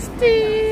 Christy.